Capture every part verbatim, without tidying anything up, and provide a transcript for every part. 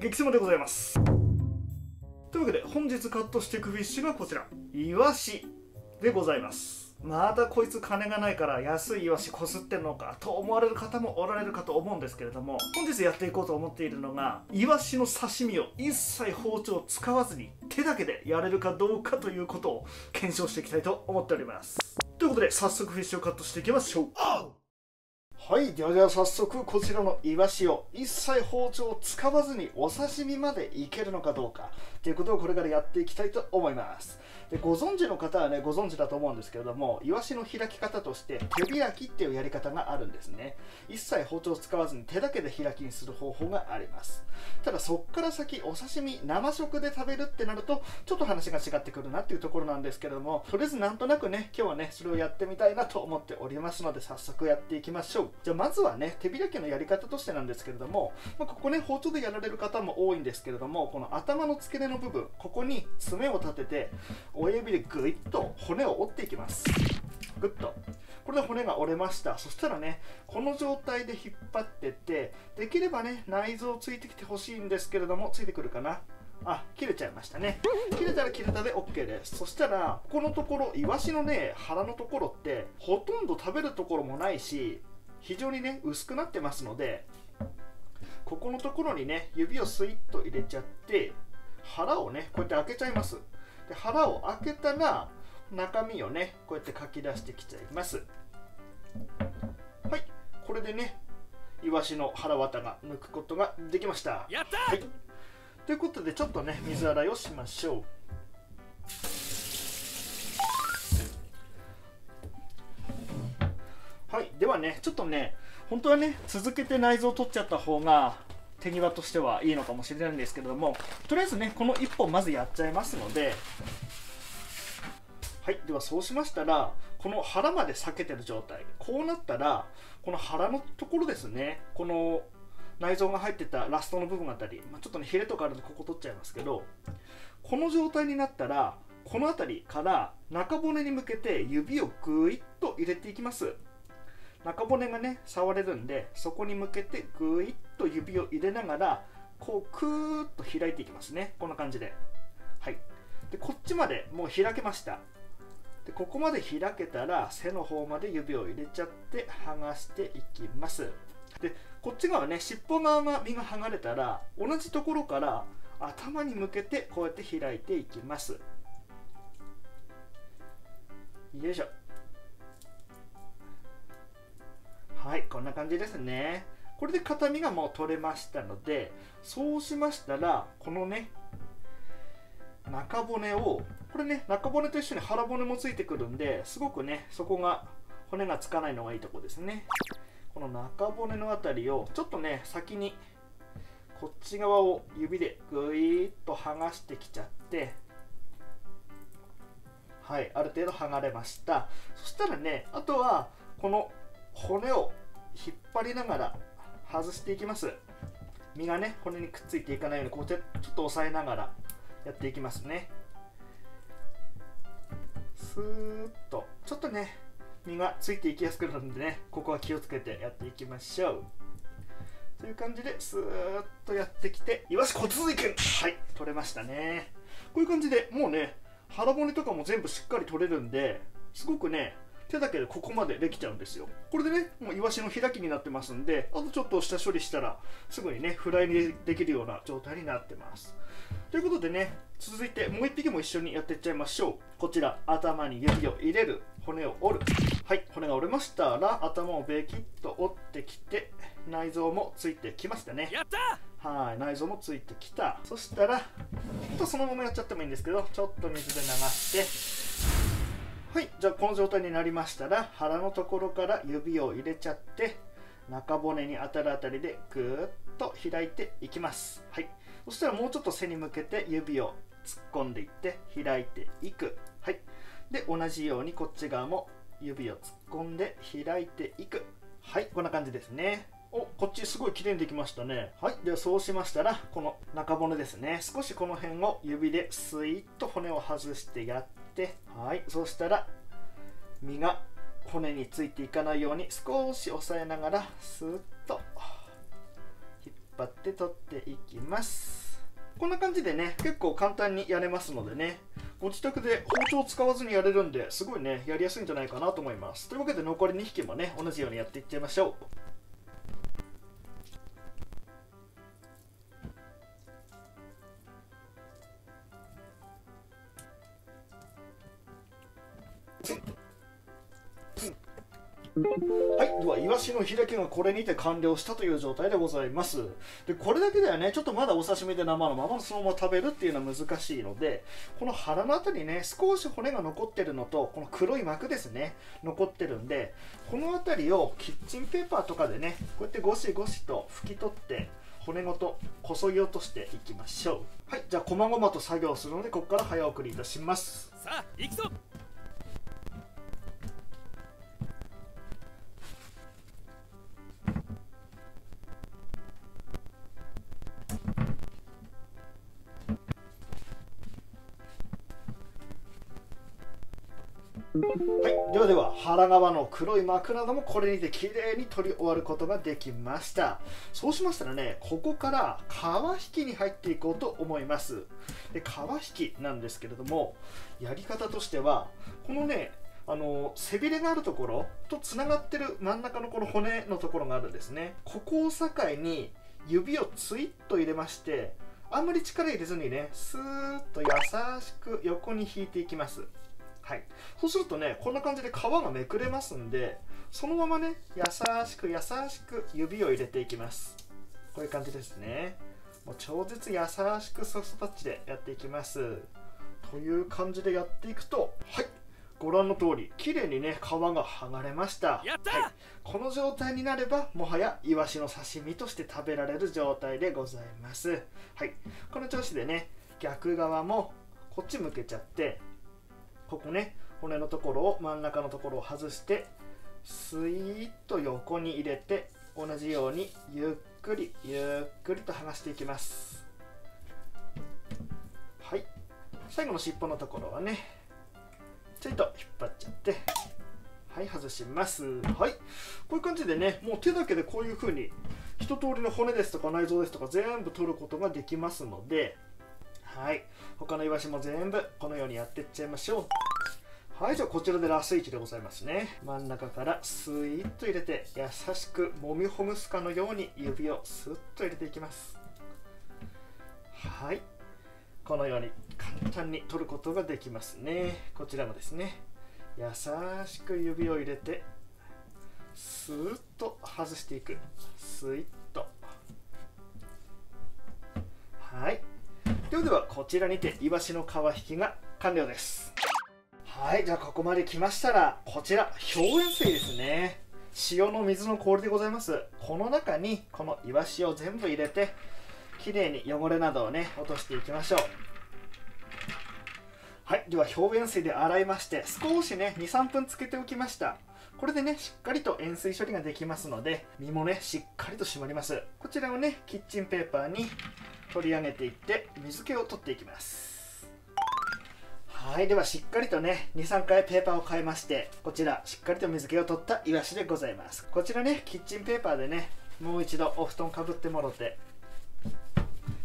激セマでございます。というわけで本日カットしていくフィッシュがこちら、イワシでございます。まだこいつ金がないから安いイワシこすってんのかと思われる方もおられるかと思うんですけれども、本日やっていこうと思っているのがイワシの刺身を一切包丁を使わずに手だけでやれるかどうかということを検証していきたいと思っております。ということで早速フィッシュをカットしていきましょう。はい、ではでは早速こちらのイワシを一切包丁を使わずにお刺身までいけるのかどうかということをこれからやっていきたいと思います。でご存知の方はねご存知だと思うんですけれども、イワシの開き方として手開きっていうやり方があるんですね。一切包丁を使わずに手だけで開きにする方法があります。ただそっから先お刺身生食で食べるってなるとちょっと話が違ってくるなっていうところなんですけれども、とりあえずなんとなくね今日はねそれをやってみたいなと思っておりますので早速やっていきましょう。じゃあまずはね手開きのやり方としてなんですけれども、まあ、ここね包丁でやられる方も多いんですけれども、この頭の付け根の部分ここに爪を立てて親指でグイッと骨を折っていきます。グッとこれで骨が折れました。そしたらねこの状態で引っ張ってってできればね内臓ついてきてほしいんですけれども、ついてくるかなあ、切れちゃいましたね。切れたら切れたで OK です。そしたらここのところイワシのね腹のところってほとんど食べるところもないし非常にね薄くなってますので、ここのところにね指をスイッと入れちゃって腹をねこうやって開けちゃいます。で腹を開けたら中身をねこうやってかき出してきちゃいます。はい、これでねイワシの腹綿が抜くことができました。やったー、はい、ということでちょっとね水洗いをしましょう。はい、ではねちょっとね本当はね続けて内臓を取っちゃった方が手際としてはいいのかもしれないんですけれども、とりあえずねこのいっぽんまずやっちゃいますので、はい、ではそうしましたらこの腹まで裂けてる状態、こうなったらこの腹のところですね、この内臓が入ってたラストの部分あたり、まあ、ちょっとねヒレとかあるのでここ取っちゃいますけど、この状態になったらこの辺りから中骨に向けて指をグイッと入れていきます。中骨がね触れるんでそこに向けてグイッと指を入れながらこうクーッと開いていきますね。こんな感じで、はい、でこっちまでもう開けました。でここまで開けたら背の方まで指を入れちゃって剥がしていきます。でこっち側ね尻尾側が身が剥がれたら同じところから頭に向けてこうやって開いていきます。よいしょ、はい、こんな感じですね。これで片身がもう取れましたので、そうしましたらこのね中骨をこれね中骨と一緒に腹骨もついてくるんですごくねそこが骨がつかないのがいいとこですね。この中骨の辺りをちょっとね先にこっち側を指でグイーッと剥がしてきちゃって、はい、ある程度剥がれました。そしたらねあとはこの骨を引っ張りながら外していきます。身がね骨にくっついていかないようにこうやってちょっと押さえながらやっていきますね。スーッとちょっとね身がついていきやすくなるんでねここは気をつけてやっていきましょう。という感じでスーッとやってきてイワシ骨髄剣、はい、取れましたね。こういう感じでもうね腹骨とかも全部しっかり取れるんですごくね手だけでここまでできちゃうんですよ。これでねもうイワシの開きになってますんで、あとちょっと下処理したらすぐにねフライにできるような状態になってます。ということでね続いてもういっぴきも一緒にやっていっちゃいましょう。こちら頭に指を入れる、骨を折る、はい、骨が折れましたら頭をベキッと折ってきて内臓もついてきましたね。やった、はい、内臓もついてきた。そしたらちょっとそのままやっちゃってもいいんですけどちょっと水で流して、はい、じゃあこの状態になりましたら腹のところから指を入れちゃって中骨に当たるあたりでぐーっと開いていきます、はい、そしたらもうちょっと背に向けて指を突っ込んでいって開いていく、はい、で同じようにこっち側も指を突っ込んで開いていく、はい、こんな感じですね。お、こっちすごいきれいにできましたね。はい、ではそうしましたらこの中骨ですね少しこの辺を指でスイッと骨を外してやって、はい、そうしたら身が骨についていかないように少し押さえながらスーッと引っ張って取っていきます。こんな感じでね、結構簡単にやれますのでね、ご自宅で包丁を使わずにやれるんで、すごいねやりやすいんじゃないかなと思います。というわけで残りにひきもね、同じようにやっていっちゃいましょう。はい、ではイワシの開きがこれにて完了したという状態でございます。でこれだけではね、ちょっとまだお刺身で生のままそのまま食べるっていうのは難しいので、この腹の辺りね、少し骨が残ってるのと、この黒い膜ですね、残ってるんで、この辺りをキッチンペーパーとかでね、こうやってゴシゴシと拭き取って骨ごとこそぎ落としていきましょう。はい、じゃあ細々と作業するので、ここから早送りいたします。さあ行くぞ。はい、ではでは腹側の黒い膜などもこれにてきれいに取り終わることができました。そうしましたらね、ここから皮引きに入っていこうと思います。で皮引きなんですけれども、やり方としてはこのね、あの背びれがあるところとつながってる真ん中のこの骨のところがあるんですね。ここを境に指をツイッと入れまして、あんまり力入れずにね、スーッと優しく横に引いていきます。はい、そうするとね、こんな感じで皮がめくれますんで、そのままね、優しく優しく指を入れていきます。こういう感じですね。もう超絶優しくソフトタッチでやっていきます。という感じでやっていくと、はい、ご覧の通り綺麗にね、皮が剥がれました。やった、はい、この状態になれば、もはやイワシの刺身として食べられる状態でございます。はい、この調子でね、逆側もこっち向けちゃって、ここね、骨のところを、真ん中のところを外してスイーッと横に入れて、同じようにゆっくりゆっくりと剥がしていきます。はい、最後の尻尾のところはね、ちょいと引っ張っちゃって、はい外します。はい、こういう感じでね、もう手だけでこういう風に一通りの骨ですとか内臓ですとか全部取ることができますので、はい、他のイワシも全部このようにやっていっちゃいましょう。はい、じゃあこちらでラスいちでございますね。真ん中からスイッと入れて、優しくもみほぐすかのように指をスッと入れていきます。はい、このように簡単に取ることができますね。こちらもですね、優しく指を入れてスーッと外していく、スイッと。はい、ではではこちらにてイワシの皮引きが完了です。はい、じゃあここまで来ましたら、こちら氷塩水ですね。塩の水の氷でございます。この中にこのイワシを全部入れて、きれいに汚れなどをね、落としていきましょう。はい、では氷塩水で洗いまして、少しねにさんぷんつけておきました。これでね、しっかりと塩水処理ができますので、身もねしっかりと締まります。こちらをね、キッチンペーパーに取り上げていって、水気を取っていきます。はい、ではしっかりとねにさんかいペーパーを変えまして、こちらしっかりと水気を取ったイワシでございます。こちらね、キッチンペーパーでね、もう一度お布団かぶってもろて、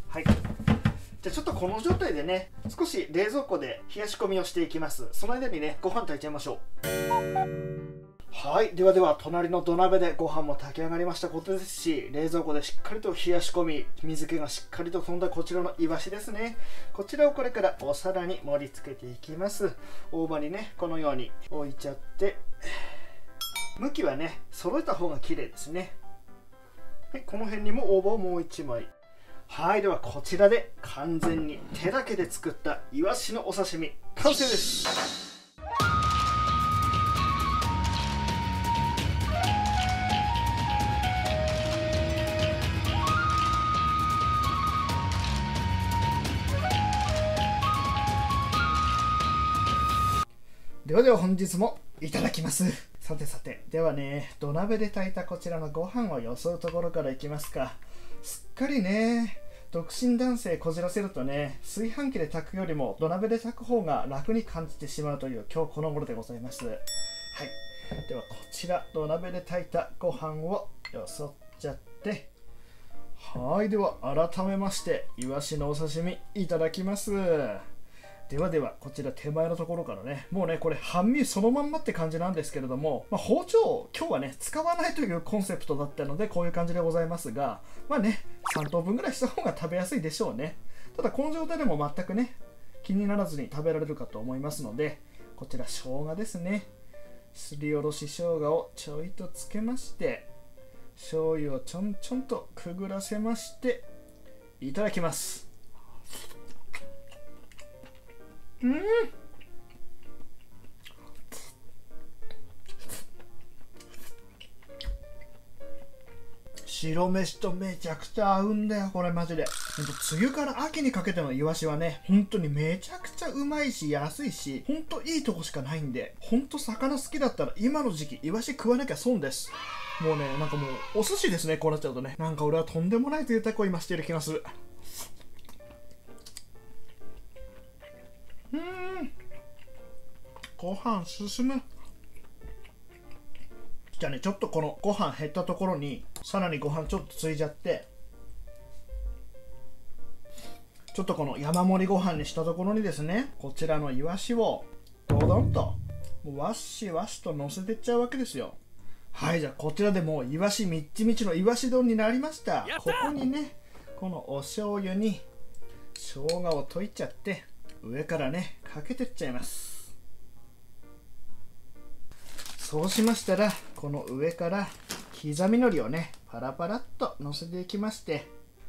はい、じゃあちょっとこの状態でね、少し冷蔵庫で冷やし込みをしていきます。その間にね、ご飯炊いちゃいましょう。はい、ではでは隣の土鍋でご飯も炊き上がりましたことですし、冷蔵庫でしっかりと冷やし込み、水気がしっかりと飛んだこちらのイワシですね。こちらをこれからお皿に盛り付けていきます。大葉にね、このように置いちゃって、向きはね揃えた方が綺麗ですね。でこの辺にも大葉をもういちまい。はい、ではこちらで完全に手だけで作ったイワシのお刺身完成です。ではでは本日もいただきます。さてさて、ではね、土鍋で炊いたこちらのご飯をよそうところからいきますか。すっかりね、独身男性こじらせるとね、炊飯器で炊くよりも土鍋で炊く方が楽に感じてしまうという今日この頃でございます。はい、ではこちら土鍋で炊いたご飯をよそっちゃって、はい、では改めましてイワシのお刺身いただきます。ではではこちら手前のところからね、もうねこれ半身そのまんまって感じなんですけれども、まあ、包丁を今日はね使わないというコンセプトだったのでこういう感じでございますが、まあねさん等分ぐらいした方が食べやすいでしょうね。ただこの状態でも全くね気にならずに食べられるかと思いますので、こちら生姜ですね、すりおろし生姜をちょいとつけまして、醤油をちょんちょんとくぐらせましていただきます。うん、白飯とめちゃくちゃ合うんだよこれマジで。ほんと梅雨から秋にかけてのイワシはね本当にめちゃくちゃうまいし安いし、ほんといいとこしかないんで、ほんと魚好きだったら今の時期イワシ食わなきゃ損です。もうねなんかもうお寿司ですね、こうなっちゃうとね。なんか俺はとんでもない贅沢を今している気がする。うーん、ご飯進む。じゃあねちょっとこのご飯減ったところにさらにご飯ちょっとついじゃって、ちょっとこの山盛りご飯にしたところにですね、こちらのイワシをドドンともうわっしわっしと乗せてっちゃうわけですよ。はい、じゃあこちらでもうイワシみっちみちのイワシ丼になりました。ここにねこのお醤油に生姜を溶いちゃって上からねかけてっちゃいます。そうしましたらこの上から刻みのりをねパラパラっとのせていきまして、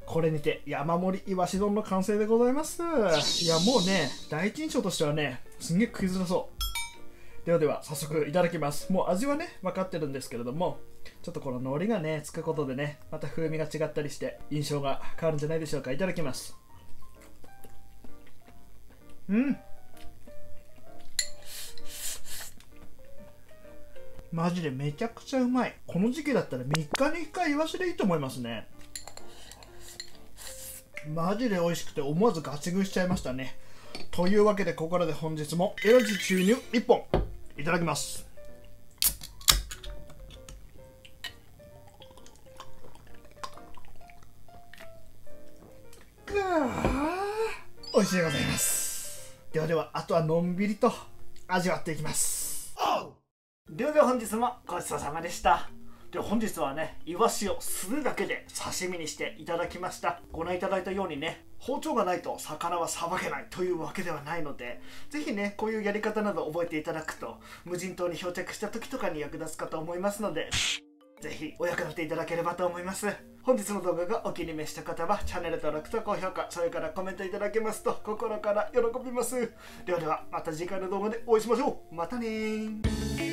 これにて山盛りいわし丼の完成でございます。いやもうね第一印象としてはねすんげえ食いづらそう。ではでは早速いただきます。もう味はね分かってるんですけれども、ちょっとこの海苔がねつくことでねまた風味が違ったりして印象が変わるんじゃないでしょうか。いただきます。うん、マジでめちゃくちゃうまい。この時期だったらみっかにいっかいイワシでいいと思いますね。マジで美味しくて思わずガチ食いしちゃいましたね。というわけでここからで本日もエナジー注入いっぽんいただきます。くあ美味しいでございます。ではではあとはのんびりと味わっていきます。ではでは本日もごちそうさまでした。で本日はねイワシをするだけで刺身にしていただきました。ご覧いただいたようにね包丁がないと魚はさばけないというわけではないので、ぜひねこういうやり方など覚えていただくと無人島に漂着した時とかに役立つかと思いますので、ぜひお役立ていただければと思います。本日の動画がお気に召した方はチャンネル登録と高評価、それからコメントいただけますと心から喜びます。ではではまた次回の動画でお会いしましょう。またねー。